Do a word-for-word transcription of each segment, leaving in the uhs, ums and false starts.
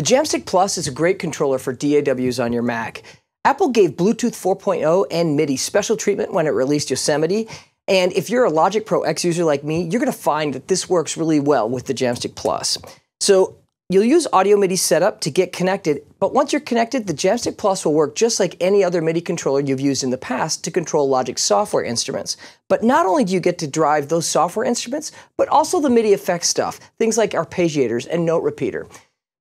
The Jamstik Plus is a great controller for D A Ws on your Mac. Apple gave Bluetooth four point oh and MIDI special treatment when it released Yosemite, and if you're a Logic Pro X user like me, you're going to find that this works really well with the Jamstik Plus. So you'll use Audio MIDI setup to get connected, but once you're connected, the Jamstik Plus will work just like any other MIDI controller you've used in the past to control Logic software instruments. But not only do you get to drive those software instruments, but also the MIDI effects stuff, things like arpeggiators and note repeater.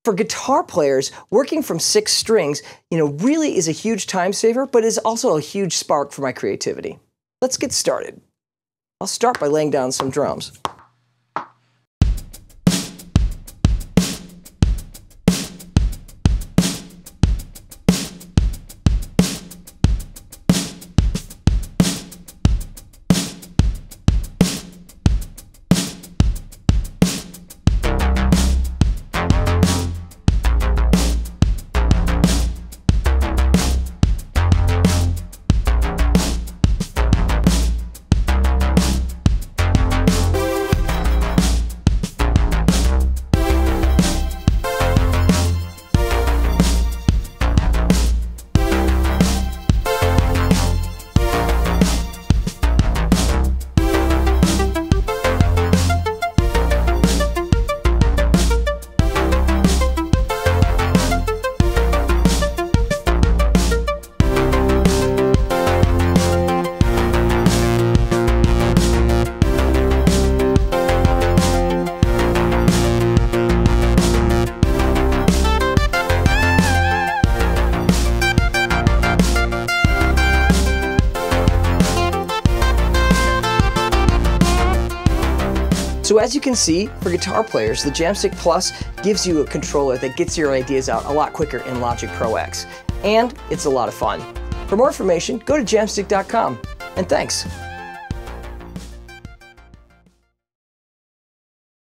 For guitar players, working from six strings, you know, really is a huge time saver, but is also a huge spark for my creativity. Let's get started. I'll start by laying down some drums. So as you can see, for guitar players, the Jamstik Plus gives you a controller that gets your ideas out a lot quicker in Logic Pro X. And it's a lot of fun. For more information, go to jamstik dot com. And thanks.